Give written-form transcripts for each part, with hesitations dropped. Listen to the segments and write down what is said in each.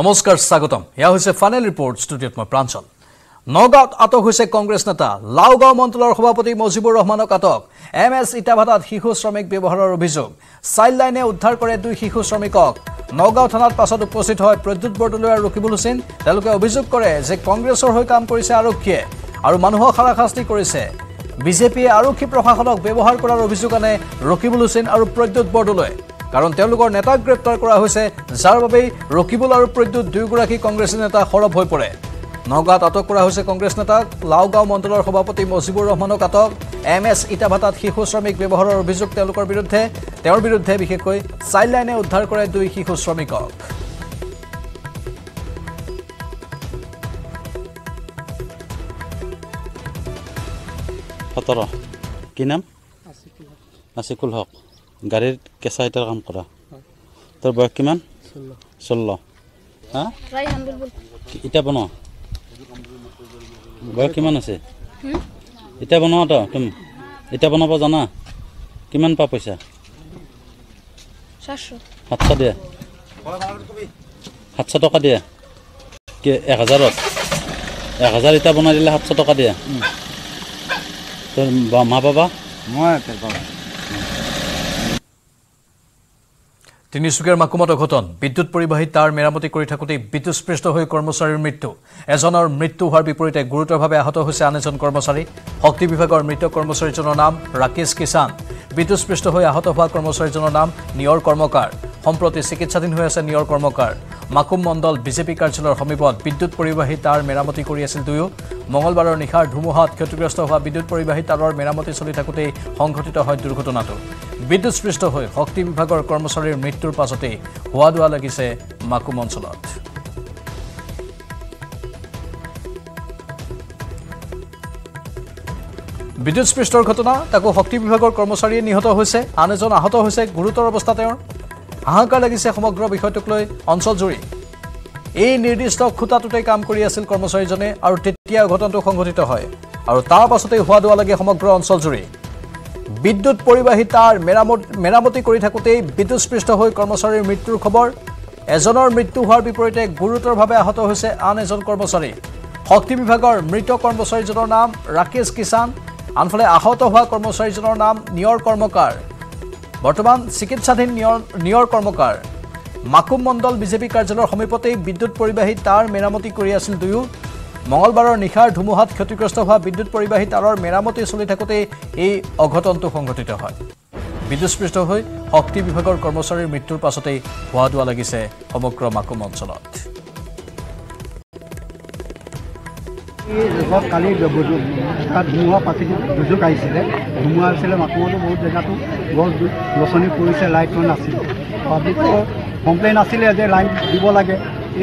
নমস্কাৰ স্বাগতম ইয়া হৈছে ফাইনেল ৰিপৰ্ট ষ্টুডিঅত মই প্ৰাঞ্চল নগাঁৱত আটক হৈছে কংগ্ৰেছ নেতা লাওগাঁও মণ্ডলৰ সভাপতি মজিবুৰ ৰহমানক আটক এমএছ ইটাভাটাত শিশু শ্ৰমিক ব্যৱহাৰৰ অভিযোগ চাইল্ড লাইনে উদ্ধাৰ কৰে দুই শিশু শ্ৰমিকক নগাঁও থানাত পাছত উপস্থিত হয় প্ৰদ্যুৎ বৰদলৈ আৰু ৰকিবুল হোসেন তেওঁলোকে অভিযোগ কৰে যে কংগ্ৰেছৰ হৈ কাম কৰিছে আৰক্ষীয়ে আৰু মানুহক হাৰাশাস্তি কৰিছে বিজেপি আৰক্ষী প্ৰশাসনক ব্যৱহাৰ কৰাৰ অভিযোগ আনে ৰকিবুল হোসেন আৰু প্ৰদ্যুৎ বৰদলৈ কাৰণ তেওঁলোকৰ নেতাক গ্ৰেপ্তাৰ কৰা হৈছে যাৰ বাবে ৰকিবুল আৰু প্ৰদ্যুৎ দুয়োগৰাকী কংগ্ৰেছ নেতা খৰব হৈ পৰে নগাঁৱত আটক কৰা হৈছে কংগ্ৰেছ নেতা লাওগাঁও মণ্ডলৰ সভাপতি মজিবুৰ ৰহমানক আটক এমএছ ইটাভাটাত শিশু শ্ৰমিক ব্যৱহাৰৰ অভিযোগ তেওঁৰ বিৰুদ্ধে বিশেষকৈ চাইল্ড লাইনে উদ্ধাৰ কৰে দুই শিশু শ্ৰমিকক ফতৰা কি নাম আছিকুল হক Garir कैसा इटर काम करा? तो बॉय किमान? सुल्ला। हाँ? राय हम बिल्कुल। इटा बनो? बॉय किमान ऐसे? इटा बनो आता तुम? इटा बनो पर जाना? किमान पापू इसे? शाशु। हत्सा दिया? हत्सा तो का दिया? के 1000 1000 इटा बना दिला हत्सा तो का दिया? तो माँ बाबा? माँ तेरे बाबा। তিনিচুকীয়াৰ মাকুমত ঘটন বিদ্যুৎ পৰিবাহী তাৰ মেৰামতি কৰি থাকোতে বিদ্যুৎস্পৃষ্ট হৈ কৰ্মচাৰীৰ মৃত্যু এজনৰ মৃত্যু হোৱাৰ বিপৰীতে গুৰুতৰভাৱে আহত হৈছে আনজন কৰ্মচাৰী শক্তি বিভাগৰ মৃত কৰ্মচাৰীজনৰ নাম ৰাকেশ কিসান বিদ্যুৎস্পৃষ্ট হৈ আহত হোৱা কৰ্মচাৰীজনৰ নাম নিয়ৰ কৰ্মকাৰ সম্প্ৰতি চিকিৎসাধীন হৈ আছে নিয়ৰ কৰ্মকাৰ মাকুম মণ্ডল বিজেপি কাৰ্যালয়ৰ সমীপত বিদ্যুৎ পৰিবাহী তাৰ মেৰামতি কৰি আছিল দুয়ো মঙলবাৰৰ নিশাৰ ধুমুহাত ক্ষতিগ্ৰস্ত হোৱা বিদ্যুৎ পৰিবাহী তাৰৰ মেৰামতি চলি থাকোতে সংঘটিত হয় দুৰ্ঘটনাটো বিদ্যুৎস্পৃষ্ট হৈ শক্তি বিভাগৰ কৰ্মচাৰীৰ মৃত্যুৰ পাছতে হোৱাদুৱা লাগিছে মাকুম অঞ্চলত বিদ্যুৎস্পৃষ্টৰ ঘটনা তাকো শক্তি বিভাগৰ কৰ্মচাৰীয়ে নিহত হৈছে আন এজন আহত হৈছে গুৰুতৰ অৱস্থাত তেওঁ হাহাকাৰ লাগিছে সমগ্ৰ বিষয়টোক লৈ অঞ্চলজুৰি এই নিৰ্দিষ্ট খুঁটাটোতে কাম কৰি আছিল কৰ্মচাৰীজনে আৰু তেতিয়া ঘটনাটো সংঘটিত হয় আৰু তাৰ পাছতে হোৱাদুৱা লাগি সমগ্ৰ অঞ্চলজুৰি বিদ্যুৎ পৰিবাহী তাৰ মেৰামতি কৰি থাকোতে বিদ্যুৎস্পৃষ্ট হৈ কৰ্মচাৰীৰ মৃত্যুৰ খবৰ এজনৰ মৃত্যু হোৱাৰ বিপৰীতে গুৰুতৰভাৱে আহত হৈছে আন এজন কৰ্মচাৰী শক্তি বিভাগৰ মৃত কৰ্মচাৰীজনৰ নাম ৰাকেশ কিসান আনফালে আহত হোৱা কৰ্মচাৰীজনৰ নাম নিয়ৰ কৰ্মকাৰ বৰ্তমান চিকিৎসাধীন নিয়ৰ কৰ্মকাৰ মাকুম মণ্ডল বিজেপি কাৰ্যালয়ৰ সমীপতে বিদ্যুৎ পৰিবাহী তাৰ মেৰামতি কৰি আছিল দুয়ো মঙলবাৰৰ নিশাৰ ধুমুহাত ক্ষতিগ্ৰস্ত হোৱা বিদ্যুৎ পৰিবাহী তাৰৰ মেৰামতি চলি থাকোতে এই অঘটনটো সংঘটিত হয় বিদ্যুৎস্পৃষ্ট হৈ শক্তি বিভাগৰ কৰ্মচাৰীৰ মৃত্যুৰ পাছতে হোৱাদুৱা লাগিছে সমগ্ৰ মাকুম অঞ্চলত কালি ধুমুহা পাতি দুযোগ আহিছিলে ধুমুহা আহিছিলে মাকুমতো বহুত জেগাতো গছ গছনি পৰিছে লাইটটো নাছিল পাব্লিকৰ কমপ্লেইন আছিলে যে লাইট দিব লাগে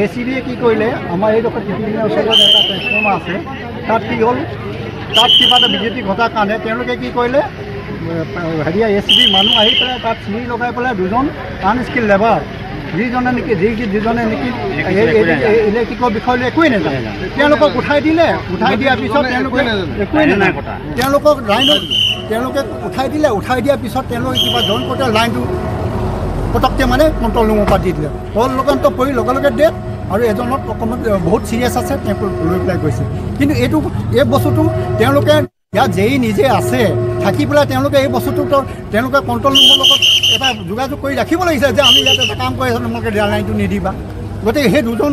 ACB কি কইলে আমার এইরকম পৃথিবীর ওসরত একটা ট্রান্সফর্ম আছে তার কি হল তার কিবা বিজেপি ঘটার কারণে কি কইলে হেরিয়া ACB মানুষ আহি পেলায় তার চিনি লগাই পেলায় দুজন আনস্কিল লেবার যিজনে নাকি যিজনে নাকি ইলেকট্রিকর বিষয় একই নাজানে উঠাই দিয়ার পিছত লাইনকে উঠাই দিয়ার পিছত কিবা জন কোটা লাইনটো পটকতে মানে কণ্ট্ৰল ৰুমৰ পৰা দি দিলে হ'ল লোকান্ত পৰি লগে ডেট আৰু এজনত অকণমান বহুত চিৰিয়াছ আছে তেওঁক লৈ পেলাই গৈছে কিন্তু এইটো এই বস্তুটো তেওঁলোকে ইয়াত যেই নিজে আছে থাকি পেলাই তেওঁলোকে এই বস্তুটো তেওঁলোকে কণ্ট্ৰল ৰুমৰ লগত এটা যোগাযোগ কৰি ৰাখিব লাগিছে যে আমি ইয়াত এটা কাম কৰি আছোঁ তোমালোকে লাইনটো নিদিবা গতিকে সেই দুজন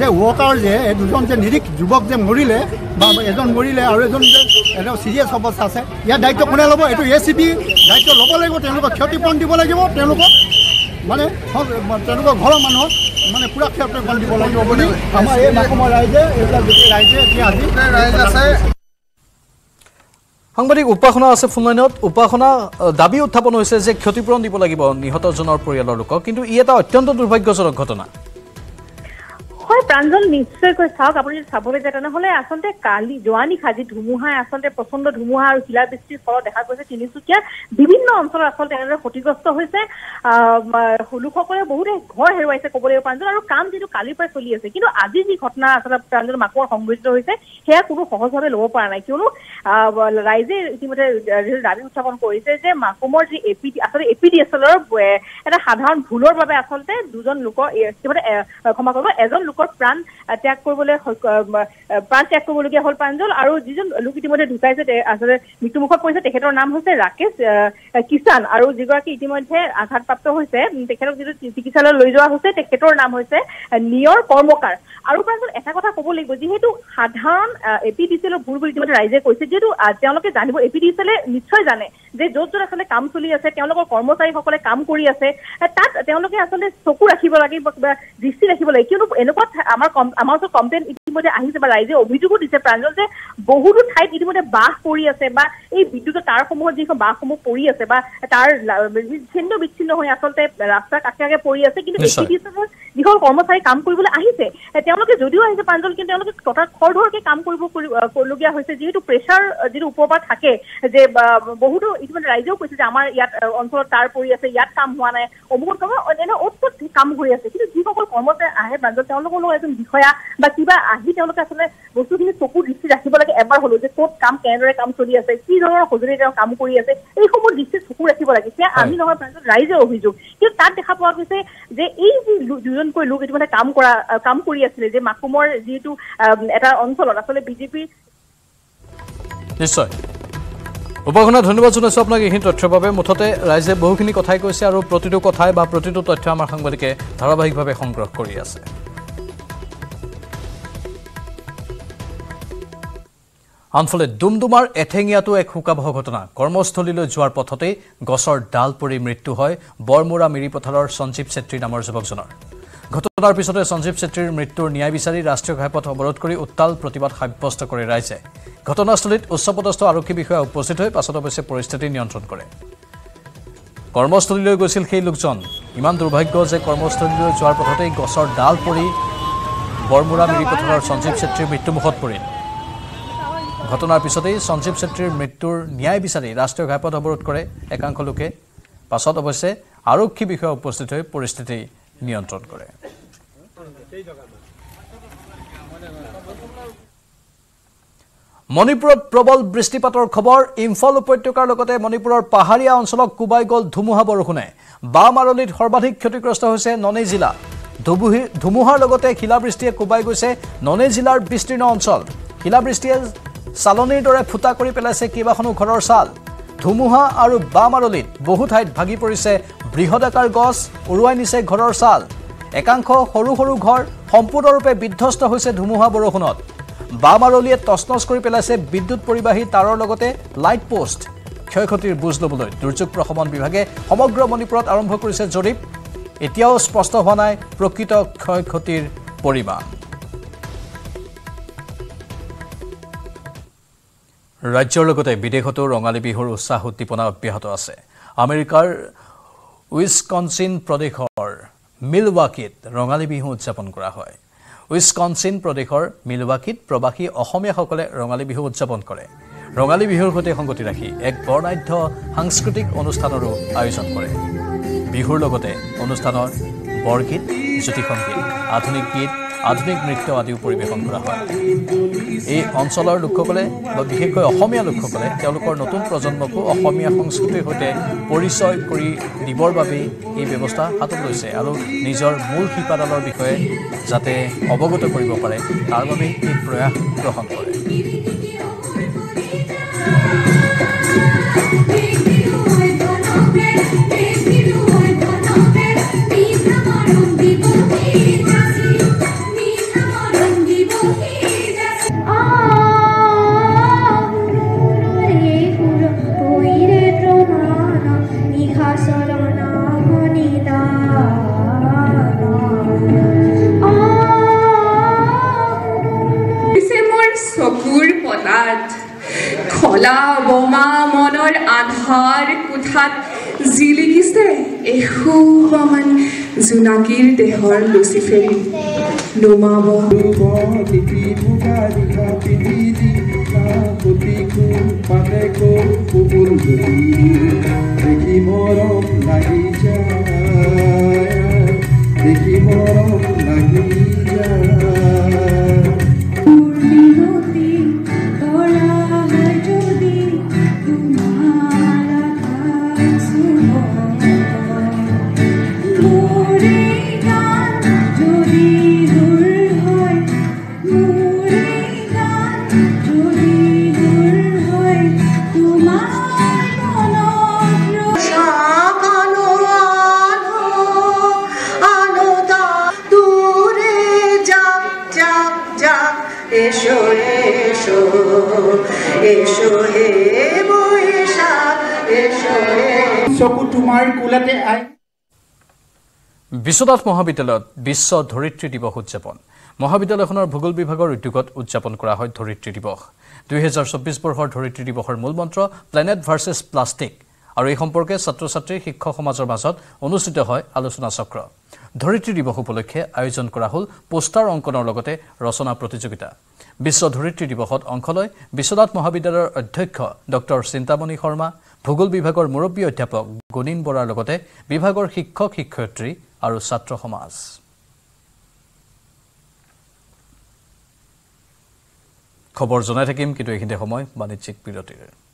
যে ৱৰ্কাৰ যে এই দুজন যে নিৰীখ যুৱক যে মৰিলে বা এজন মৰিলে আৰু এজন যে এটা চিৰিয়াছ অৱস্থা আছে ইয়াৰ দায়িত্ব কোনে ল'ব এইটো ACB দায়িত্ব ল'ব লাগিব তেওঁলোকক ক্ষতিপূৰণ দিব লাগিব তেওঁলোকক মানে তেওঁলোকৰ ঘৰৰ মানুহক মানে পুৰা ক্ষেত্ৰখন দিব লাগিব বুলি আমাৰ এই মাকুমৰ ৰাইজে এইবিলাক গোটেই ৰাইজে এতিয়া আজি ৰাইজ আছে সাংবাদিক উপাসনা আছে ফোনলাইনত উপাসনা দাবী উত্থাপন হৈছে যে ক্ষতিপূৰণ দিব লাগিব নিহতজনৰ পৰিয়ালৰ লোকক কিন্তু ই এটা অত্যন্ত দুৰ্ভাগ্যজনক ঘটনা প্ৰাঞ্জল নিশ্চয়কৈ চাওক আপুনি চাবলৈ যেটা নহলে আসলে কালি জোৱানি খাজি ধুমুহা আসলে প্ৰচণ্ড ধুমুহা আৰু শিলাবৃষ্টিৰ ফলত দেখা গৈছে তিনিচুকীয়া বিভিন্ন অঞ্চল আসলে এনেৰে ক্ষতিগ্ৰস্ত হৈছে লোকসকলে বহুত ঘৰ হেৰুৱাইছে কবলৈ প্ৰাঞ্জল আৰু কাম যেটো কালি পৰা চলি আছে কিন্তু আজি যি ঘটনা আসলে প্ৰাঞ্জল মাকৰ সংঘটিত হৈছে সেয়া কোনো সহজভাৱে লব পৰা নাই কিয়নো ৰাইজে ইতিমধ্যে দাবী উত্থাপন কৰিছে যে মাকমৰ যি এপিডি আসলে এপিডিএছলৰ এটা সাধাৰণ ভুলৰ বাবে আসলে দুজন লোক ইতিমধ্যে ক্ষমা কৰিব এজন লোকৰ প্ৰাণ ত্যাগ কৰিবলগীয়া হল প্ৰাঞ্জল আৰু যিজন লোক ইতিমধ্যে ঢুকাইছে আসলে মৃত্যুমুখত পৰিছে তেখেতৰ নাম হৈছে ৰাকেশ কিষান আৰু যিগৰাকী ইতিমধ্যে আঘাতপ্ৰাপ্ত হৈছে তেখেতক যিটো চিকিৎসালয় লৈ যোৱা হৈছে তেখেতৰ নাম হৈছে নিয়ৰ কৰ্মকাৰ আৰু প্ৰাঞ্জল এটা কথা ক'ব লাগিব যিহেতু সাধাৰণ এপিডিএছৰ ভুল বুলি ইতিমধ্যে ৰাইজে কৈছে যিহেতু তেওঁলোকে জানিব এপিডিএছলে নিশ্চয় জানে যে য'ত আসলে কাম চলি আছে তেওঁলোকৰ কৰ্মচাৰীসকলে কাম কৰি আছে তাত তেওঁলোকে আসলে চকু ৰাখিব লাগিব বা দৃষ্টি ৰাখিব লাগিব কিয়নো এনেকুৱা আমাৰ ওচৰত কমপ্লেইন ইতিমধ্যে আহিছে বা ৰাইজে অভিযোগো দিছে প্ৰাঞ্জল যে বহুতো ঠাইত ইতিমধ্যে বাঁহ পৰি আছে বা এই বিদ্যুতৰ তাঁৰসমূহত যিখন বাঁহসমূহ পৰি আছে বা তাৰ ছিন্ন বিচ্ছিন্ন হৈ আচলতে ৰাস্তাৰ কাষে কাষে পৰি আছে কিন্তু এপিডিএছৰ যিখন কৰ্মচাৰী কাম কৰিবলৈ আহিছে তেওঁলোকে যদিও আহিছে প্ৰাঞ্জল কিন্তু তেওঁলোকে কটা খৰ ধৰকৈ কাম কৰিবলগীয়া হৈছে যিহেতু প্ৰেছাৰ যিটো ওপৰৰ পৰা থাকে যে বহুতো ইতিমধ্যে ৰাইজেও কৈছে যে আমাৰ ইয়াত অঞ্চলত তাৰ পৰি আছে ইয়াত কাম হোৱা নাই অমুকত কাম এনে অত কাম কৰি আছে কিন্তু যিসকল কৰ্মচাৰী আহে প্ৰাঞ্জল তেওঁলোকৰ লগত এজন বিষয়া বা কিবা আহি তেওঁলোকে আচলতে বস্তুখিনি চকু দৃষ্টি ৰাখিব লাগে এবাৰ হলো যে ক'ত কাম কেনেদৰে কাম চলি আছে কি ধৰণৰ সঁজুলি তেওঁ কাম কৰি আছে এইসমূহ দৃষ্টি চকু ৰাখিব লাগে সেয়া আমি নহয় প্ৰাঞ্জল ৰাইজে অভিযোগ কিন্তু তাত দেখা পোৱা গৈছে যে এই যি দুজনকৈ লোক ইতিমধ্যে কাম কৰি আছিলে যে মাকুমৰ যিটো এটা অঞ্চলত আচলতে বিজেপিৰ নিশ্চয় উপঘনা ধন্যবাদ জনাইছোঁ আপোনাক এইখিনি তথ্যৰ বাবে মুঠতে ৰাইজে বহুখিনি কথাই কৈছে আৰু প্ৰতিটো কথাই বা প্ৰতিটো তথ্য আমাৰ সাংবাদিকে ধাৰাবাহিকভাৱে সংগ্ৰহ কৰি আছে আনফালে দুমদুমাৰ এথেঙিয়াটো এক হুকাবহ ঘটনা কৰ্মস্থলীলৈ যোৱাৰ পথতে গছৰ ডাল পৰি মৃত্যু হয় বৰমুৰা মিৰিপথাৰৰ সঞ্জীৱ চেত্ৰী নামৰ যুৱকজনৰ ঘটনাৰ পিছতে সঞ্জীৱ চেত্ৰীৰ মৃত্যুৰ ন্যায় বিচাৰি ৰাষ্ট্ৰীয় ঘাইপথ অৱৰোধ কৰি উত্তাল প্ৰতিবাদ সাব্যস্ত কৰে ৰাইজে ঘটনাস্থলীত উচ্চপদস্থ আৰক্ষী বিষয়া উপস্থিত হৈ পাছত অৱশ্যে পৰিস্থিতি নিয়ন্ত্ৰণ কৰে কৰ্মস্থলীলৈ গৈছিল সেই লোকজন ইমান দুৰ্ভাগ্য যে কৰ্মস্থলীলৈ যোৱাৰ পথতে গছৰ ডাল পৰি বৰমুৰা মিৰিপথাৰৰ সঞ্জীৱ চেত্ৰীৰ মৃত্যুমুখত পৰিল ঘটনাৰ পিছতেই সঞ্জীৱ চেত্ৰীৰ মৃত্যুৰ ন্যায় বিচাৰি ৰাষ্ট্ৰীয় ঘাইপথ অৱৰোধ কৰে একাংশ লোকে পাছত অৱশ্যে আৰক্ষী বিষয়া উপস্থিত হৈ পৰিস্থিতি নিয়ন্ত্ৰণ কৰে মণিপুৰত প্ৰবল বৃষ্টিপাতৰ খবৰ ইম্ফল উপত্যকাৰ লগতে মণিপুৰৰ পাহাৰীয়া অঞ্চলক কুবাই গল ধুমুহা বৰষুণে বামাৰলিত সৰ্বাধিক ক্ষতিগ্ৰস্ত হৈছে ননে জিলা ধুমুহাৰ লগতে শিলাবৃষ্টিয়ে কুবাই গৈছে ননে জিলাৰ বিস্তীৰ্ণ অঞ্চল শিলাবৃষ্টিয়ে চালনীৰ দৰে ফুটা কৰি পেলাইছে কেইবাখনো ঘৰৰ চাল ধুমুহা আৰু বামাৰলিত বহু ঠাইত ভাগি পৰিছে বৃহদাকাৰ গছ উৰুৱাই নিছে ঘৰৰ চাল একাংশ সৰু সৰু ঘৰ সম্পূৰ্ণৰূপে বিধ্বস্ত হৈছে ধুমুহা বৰষুণত বামাৰলিয়ে তছনছ কৰি পেলাইছে বিদ্যুৎ পৰিবাহী তাৰৰ লগতে লাইট পোষ্ট ক্ষয় ক্ষতিৰ বুজ লবলৈ দুৰ্যোগ প্ৰশমন বিভাগে সমগ্ৰ মণিপুৰত আৰম্ভ কৰিছে জৰীপ এতিয়াও স্পষ্ট হোৱা নাই প্ৰকৃত ক্ষয় ক্ষতিৰ পৰিমাণ ৰাজ্যৰ লগতে বিদেশতো ৰঙালী বিহুৰ উৎসাহ উদ্দীপনা অব্যাহত আছে আমেৰিকাৰ উইস্কনচিন প্ৰদেশৰ মিলৱাকিত ৰঙালী বিহু উদযাপন কৰা হয় উইস্কনচিন প্ৰদেশৰ মিলৱাকিত প্ৰবাসী অসমীয়াসকলে ৰঙালী বিহু উদযাপন কৰে ৰঙালী বিহুৰ সৈতে সংগতি ৰাখি এক বৰ্ণাঢ্য সাংস্কৃতিক অনুষ্ঠানৰো আয়োজন কৰে বিহুৰ লগতে অনুষ্ঠানৰ বৰগীত জ্যোতি সংগীত আধুনিক গীত আধুনিক নৃত্য আদিও পৰিৱেশন কৰা হয় এই অঞ্চলৰ লোকসকলে বা বিশেষকৈ অসমীয়া লোকসকলে তেওঁলোকৰ নতুন প্ৰজন্মকো অসমীয়া সংস্কৃতিৰ সৈতে পৰিচয় কৰি দিবৰ বাবে এই ব্যৱস্থা হাতত লৈছে আৰু নিজৰ মূল শিপাডালৰ বিষয়ে যাতে অৱগত কৰিব পাৰে তাৰ বাবে এই প্ৰয়াস গ্ৰহণ কৰে জিলিকিছে এহু সমান জোনাকীৰ দেহৰ লুচিফেৰি নোমাব বিশ্বনাথ মহাবিদ্যালয়ত বিশ্ব ধৰিত্ৰী দিৱস উদযাপন মহাবিদ্যালয়খনৰ ভূগোল বিভাগৰ উদ্যোগত উদযাপন কৰা হয় ধৰিত্ৰী দিৱস 2024 বৰ্ষৰ ধৰিত্ৰী দিৱসৰ মূল মন্ত্ৰ প্লেনেট ভাৰ্সেস প্লাষ্টিক আৰু এই সম্পৰ্কে ছাত্ৰ ছাত্ৰী শিক্ষক সমাজৰ মাজত অনুষ্ঠিত হয় আলোচনা চক্ৰ ধৰিত্ৰী দিৱস উপলক্ষে আয়োজন কৰা হ'ল পোষ্টাৰ অংকনৰ লগতে ৰচনা প্ৰতিযোগিতা বিশ্ব ধৰিত্ৰী দিৱসত অংশলৈ বিশ্বনাথ মহাবিদ্যালয়ৰ অধ্যক্ষ ডক্টৰ চিন্তামণি শৰ্মা ভূগোল বিভাগৰ মুৰব্বী অধ্যাপক গণিন বৰাৰ লগতে বিভাগৰ শিক্ষক শিক্ষয়িত্ৰী আৰু ছাত্ৰ সমাজ খবৰ জনাই থাকিম কিন্তু এইখিনি সময় বাণিজ্যিক বিৰতিৰ